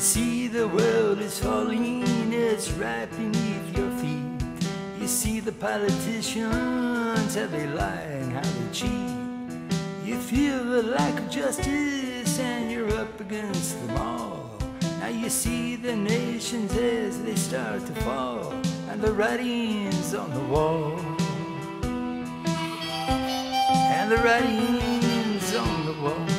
You see the world is falling, it's right beneath your feet. You see the politicians, how they lie and how they cheat. You feel the lack of justice and you're up against them all. Now you see the nations as they start to fall, and the writing's on the wall, and the writing's on the wall.